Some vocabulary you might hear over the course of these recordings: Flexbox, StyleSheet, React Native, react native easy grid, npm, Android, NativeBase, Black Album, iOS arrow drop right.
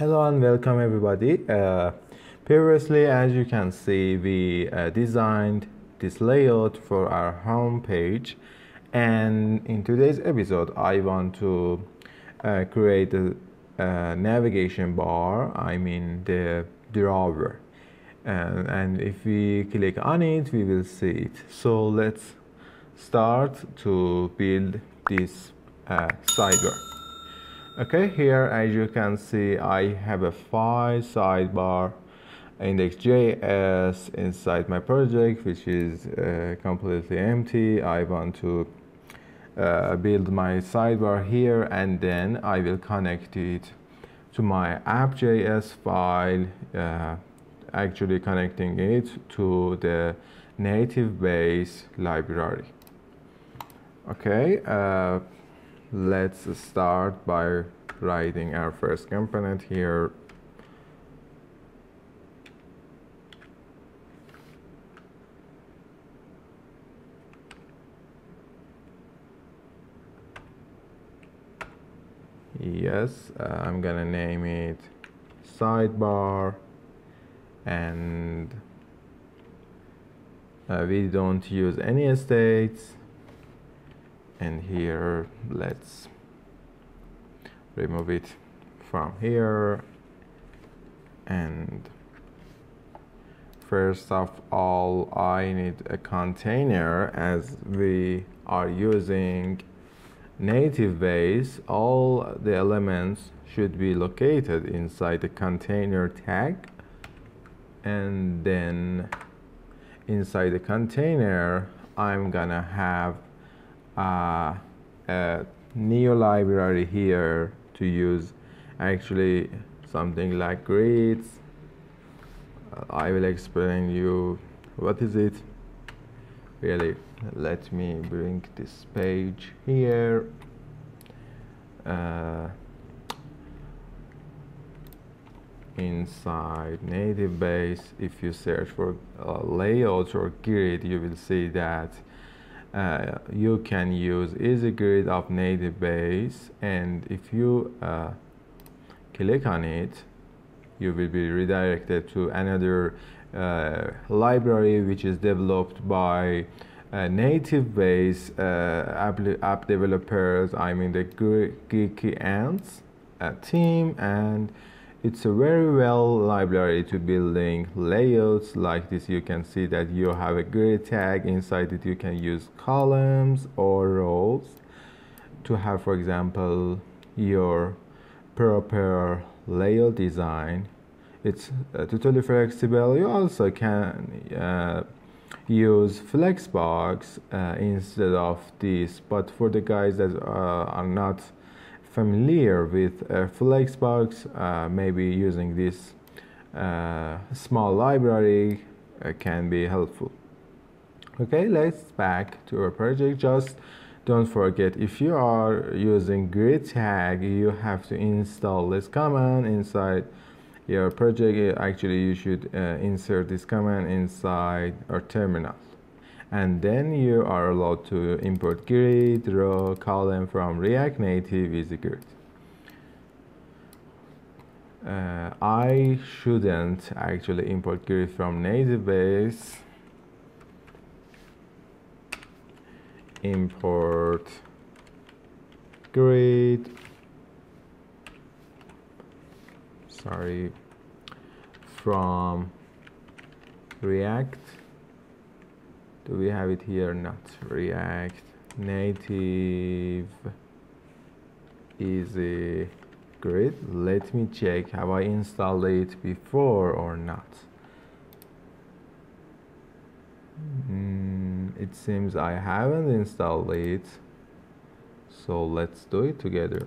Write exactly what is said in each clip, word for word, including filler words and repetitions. Hello and welcome everybody. Uh, previously, as you can see, we uh, designed this layout for our home page, and in today's episode I want to uh, create a, a navigation bar, I mean the drawer, and, and if we click on it we will see it. So let's start to build this uh, sidebar. Okay, here as you can see I have a file sidebar index.js inside my project, which is uh, completely empty. I want to uh, build my sidebar here, and then I will connect it to my app.js file, uh, actually connecting it to the NativeBase library. Okay, uh, let's start by writing our first component here. Yes, uh, I'm gonna name it sidebar, and uh, we don't use any states. And here, let's remove it from here. And first of all, I need a container, as we are using NativeBase, all the elements should be located inside the container tag, and then inside the container I'm gonna have uh, a new library here to use, actually something like grids. I will explain you what is it really. Let me bring this page here. Uh, inside NativeBase, if you search for uh, layout or grid, you will see that uh, you can use easy grid of NativeBase, and if you uh, click on it, you will be redirected to another uh, library which is developed by Uh, NativeBase uh, app, app developers, I mean the Geeky Ants uh, team, and it's a very well library to building layouts like this. You can see that you have a grid tag, inside it you can use columns or rows to have, for example, your proper layout design. It's uh, totally flexible. You also can uh, use Flexbox uh, instead of this, but for the guys that uh, are not familiar with uh, Flexbox, uh, maybe using this uh, small library uh, can be helpful. Okay, let's back to our project. Just don't forget, if you are using grid tag, you have to install this command inside your project. Actually, you should uh, insert this command inside our terminal, and then you are allowed to import grid, row, column from React Native Easy Grid. Uh, I shouldn't actually import grid from NativeBase. Import grid. Sorry, from React. Do we have it here? Not React Native Easy Grid. Let me check, have I installed it before or not? Mm, it seems I haven't installed it, so let's do it together.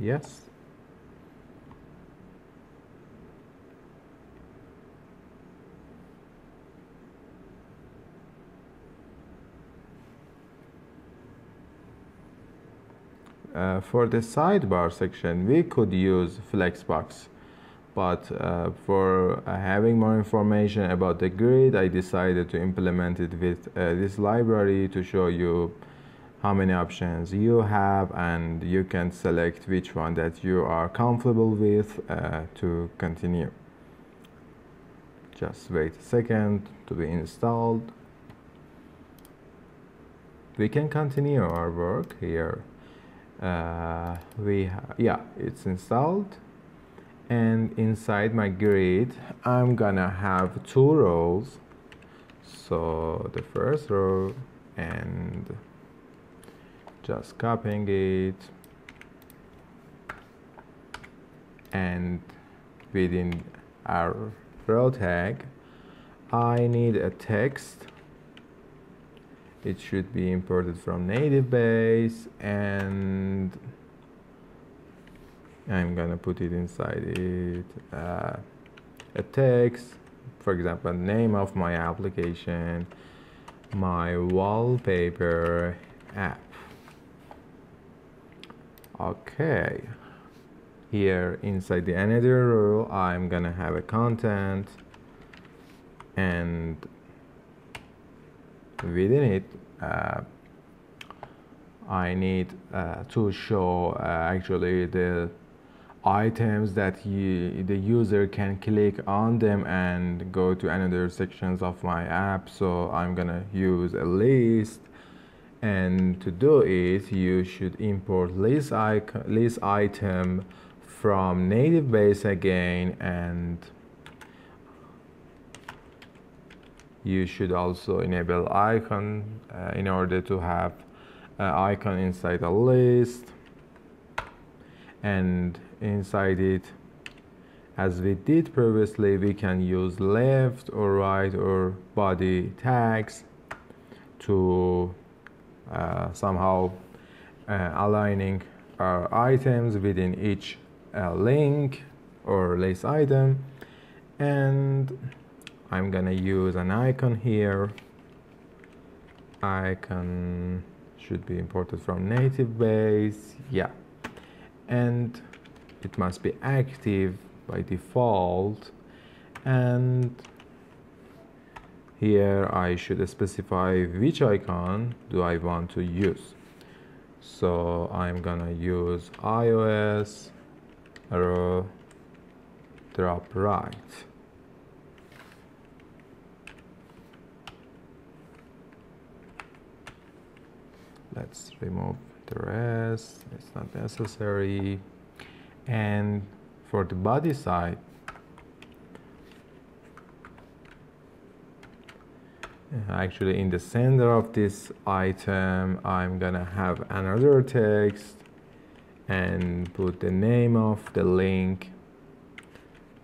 Yes. Uh, for the sidebar section, we could use Flexbox, But uh, for uh, having more information about the grid, I decided to implement it with uh, this library to show you how many options you have, and you can select which one that you are comfortable with uh, to continue. Just wait a second to be installed. We can continue our work here. Uh, we ha yeah, it's installed. And inside my grid, I'm gonna have two rows. So the first row, and just copying it, and within our row tag, I need a text. It should be imported from NativeBase, and I'm gonna put it inside it uh, a text, for example, name of my application, my wallpaper app. Okay, here inside the another row, I'm gonna have a content, and within it, uh, I need uh, to show uh, actually the items that you, the user can click on them and go to another sections of my app. So I'm gonna use a list, and to do it, you should import list icon, list item from NativeBase again, and you should also enable icon uh, in order to have Uh, icon inside a list, and inside it, as we did previously, we can use left or right or body tags to uh, somehow uh, aligning our items within each uh, link or list item. And I'm gonna use an icon here. Icon should be imported from NativeBase, yeah, and it must be active by default. And here I should specify which icon do I want to use. So I'm gonna use iOS arrow drop right. Let's remove the rest, it's not necessary. And for the body side, actually in the center of this item, I'm gonna have another text and put the name of the link,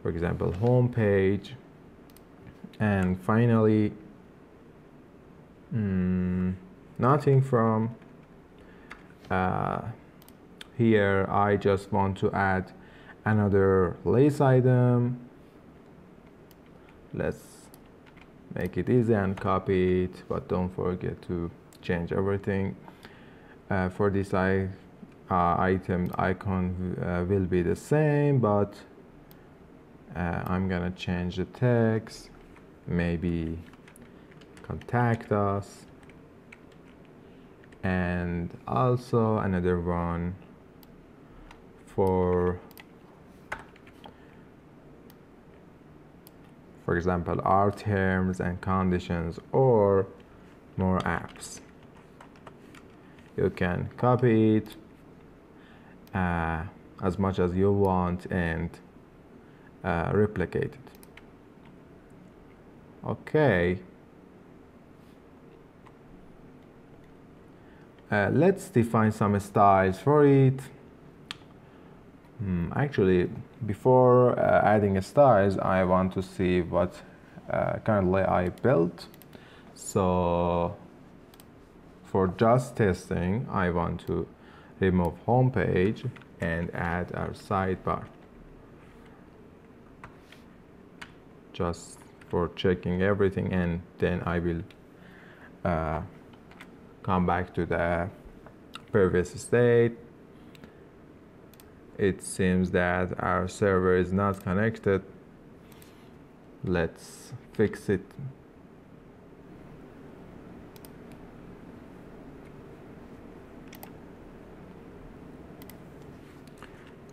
for example, homepage. And finally, mm, nothing from uh, here. I just want to add another list item. Let's make it easy and copy it, but don't forget to change everything. Uh, for this I, uh, item, icon uh, will be the same, but uh, I'm gonna change the text, maybe contact us. And also another one for, for example, our terms and conditions or more apps. You can copy it uh, as much as you want and uh, replicate it. Okay. Uh, let's define some styles for it. Hmm, actually, before uh, adding styles, I want to see what uh, currently I built. So for just testing, I want to remove homepage and add our sidebar. Just for checking everything, and then I will uh, come back to the previous state. it seems that our server is not connected. Let's fix it.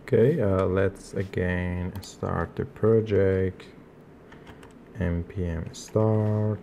Okay, uh, let's again start the project. Npm start.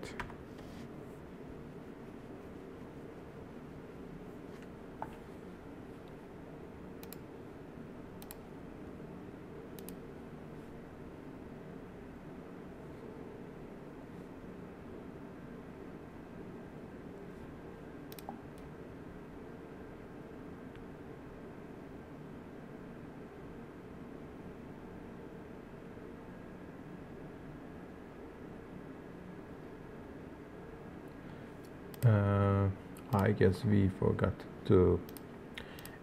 Uh, I guess we forgot to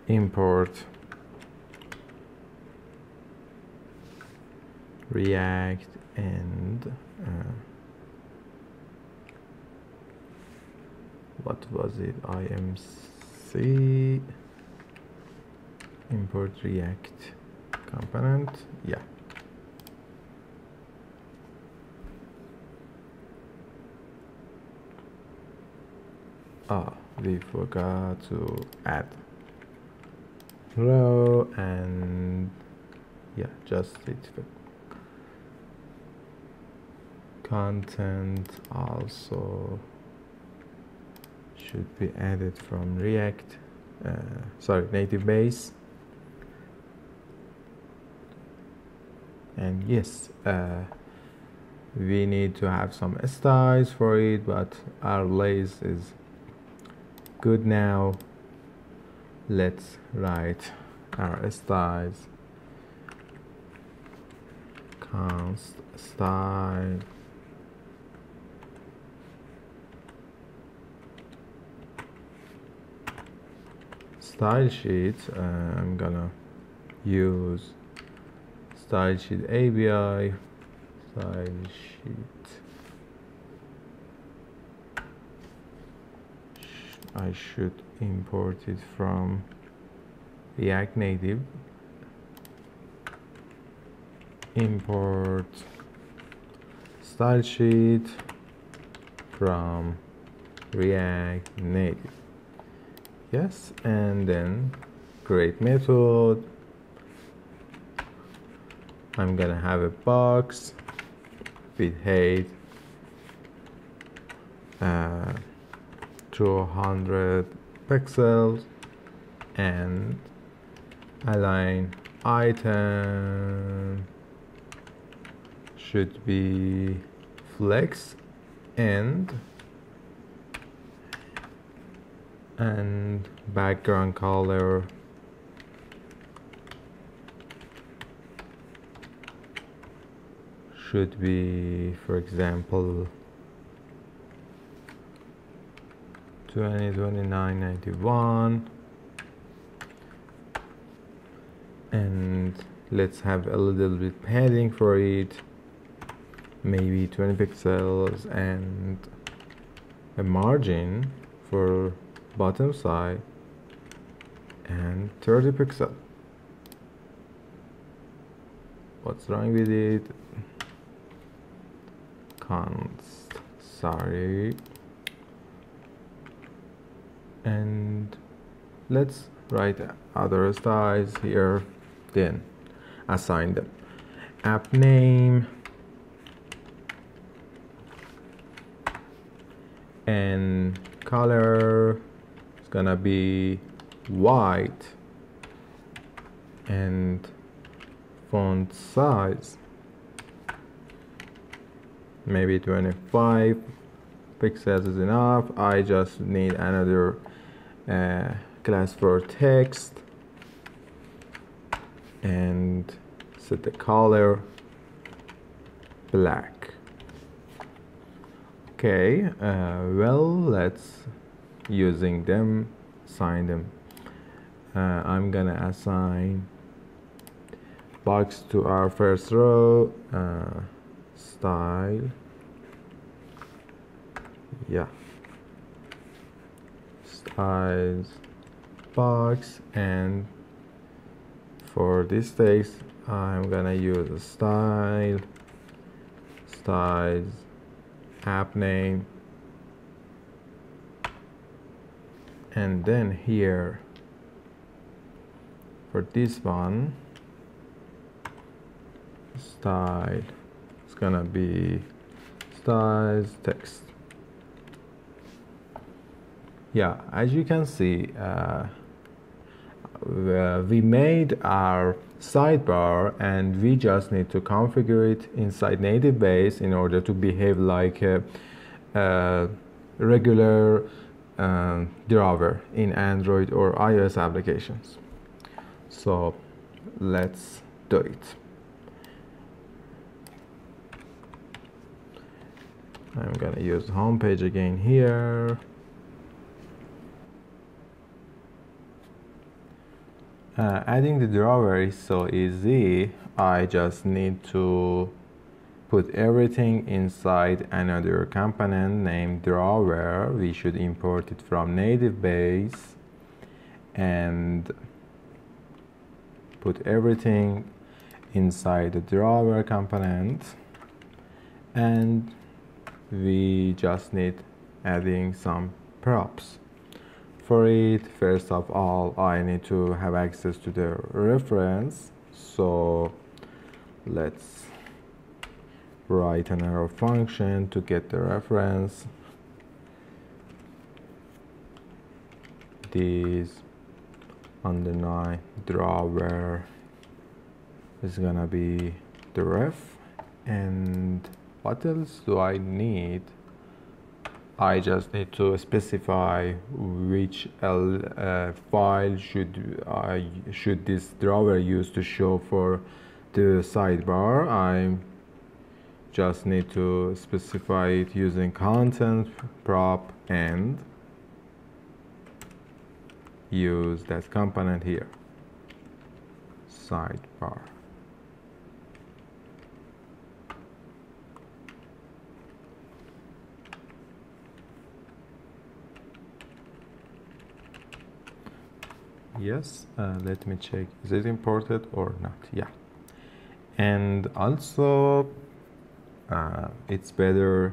import React and uh, what was it? I M C import React component. Yeah. Ah, we forgot to add row and yeah, just it. Content also should be added from React. Uh, sorry, NativeBase. And yes, uh, we need to have some styles for it, but our lace is good now. Let's write our styles. Const style style sheet. Uh, I'm gonna use style sheet A B I. Style sheet. I should import it from React Native. Import style sheet from React Native. Yes, and then create method. I'm gonna have a box with height uh, two hundred pixels and align item should be flex and and background color should be, for example, twenty twenty-nine ninety-one, and let's have a little bit padding for it, maybe twenty pixels, and a margin for bottom side and thirty pixel. What's wrong with it? Const sorry. And let's write other styles here, then assign them. App name and color is gonna be white, and font size maybe twenty-five pixels is enough. I just need another Uh, class for text and set the color black. Okay, uh, well, let's using them assign them. uh, I'm gonna assign box to our first row. Uh, style, yeah, box and for this text I'm gonna use a style styles app name, and then here for this one style it's gonna be styles text. Yeah, as you can see, uh, we made our sidebar and we just need to configure it inside NativeBase in order to behave like a, a regular uh, drawer in Android or iOS applications. So let's do it. I'm gonna use home page again here. Uh, adding the drawer is so easy. I just need to put everything inside another component named drawer. We should import it from NativeBase and put everything inside the drawer component, and we just need adding some props. For it, first of all, I need to have access to the reference, so let's write an arrow function to get the reference. This underline drawer is gonna be the ref. And what else do I need? I just need to specify which L, uh, file should I should this drawer use to show for the sidebar. I just need to specify it using content prop and use that component here, sidebar. Yes, uh, let me check, is it imported or not? Yeah, and also uh, it's better.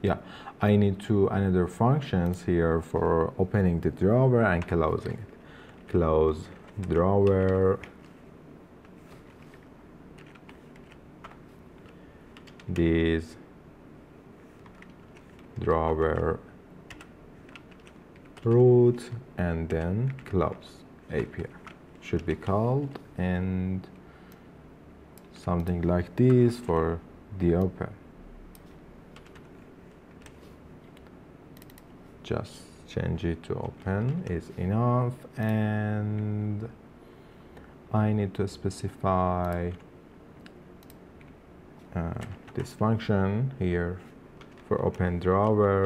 Yeah, I need to another functions here for opening the drawer and closing it. Close drawer, this drawer root, and then close A P I should be called, and something like this for the open. Just change it to open is enough, and I need to specify uh, this function here for open drawer.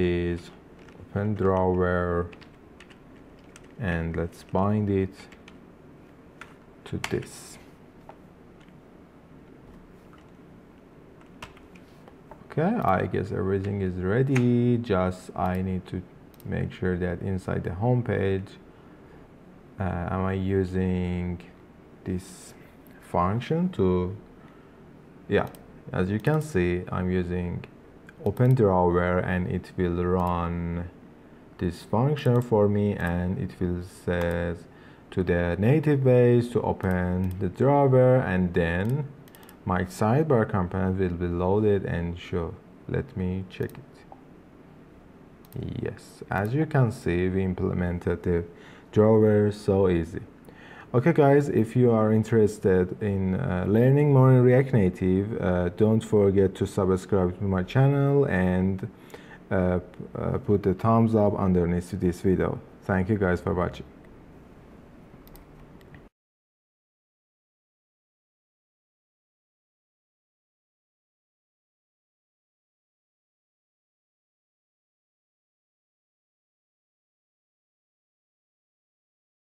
This open drawer, and let's bind it to this. Okay, I guess everything is ready. Just I need to make sure that inside the home page uh, am I using this function to, yeah, as you can see I'm using open drawer, and it will run this function for me, and it will says to the NativeBase to open the drawer, and then my sidebar component will be loaded and show. Let me check it. Yes, as you can see we implemented the drawer so easy. Okay guys, if you are interested in uh, learning more in React Native, uh, don't forget to subscribe to my channel and uh, uh, put a thumbs up underneath this video. Thank you guys for watching.